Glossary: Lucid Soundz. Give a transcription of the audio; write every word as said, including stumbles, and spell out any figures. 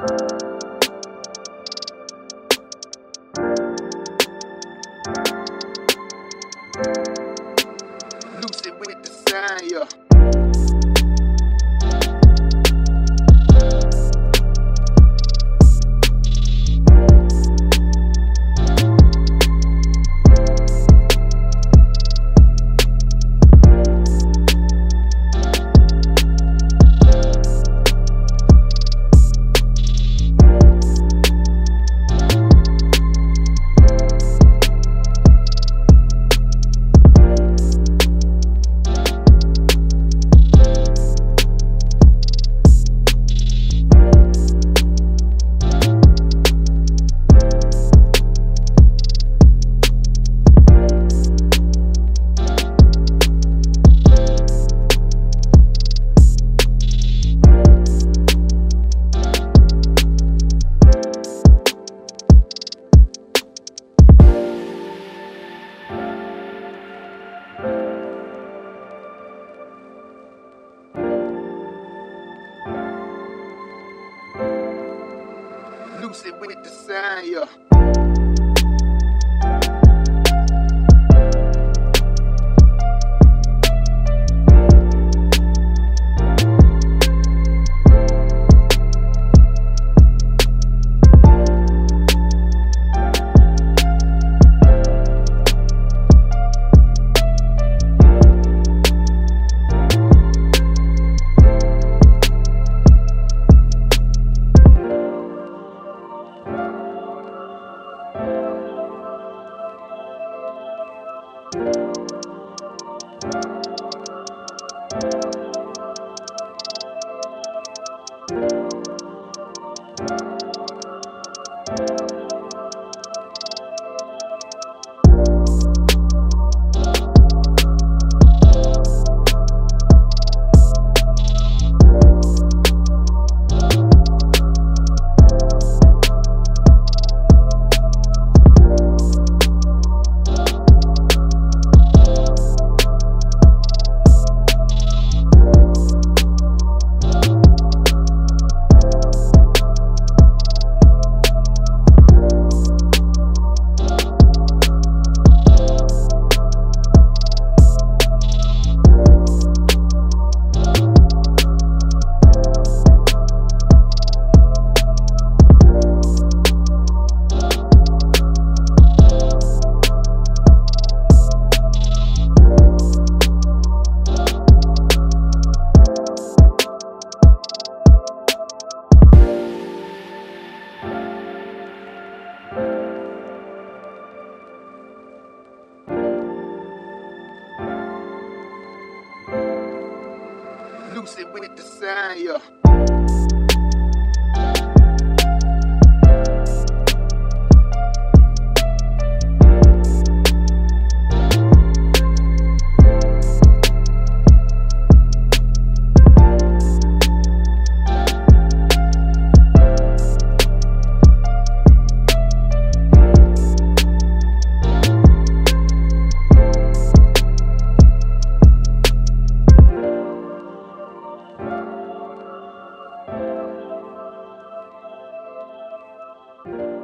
Lucid with the sound, yeah. Lucid with the sound, yeah. Lucid with the sound, yeah. Thank you.